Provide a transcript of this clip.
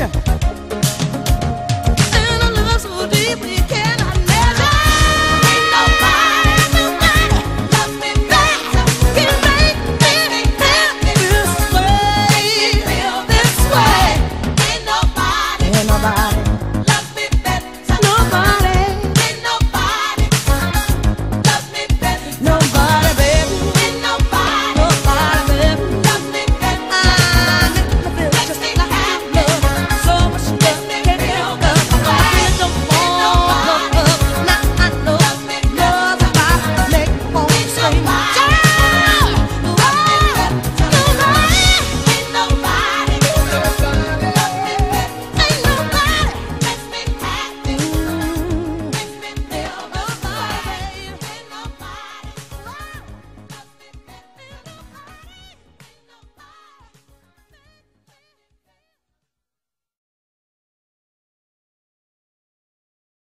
Russia.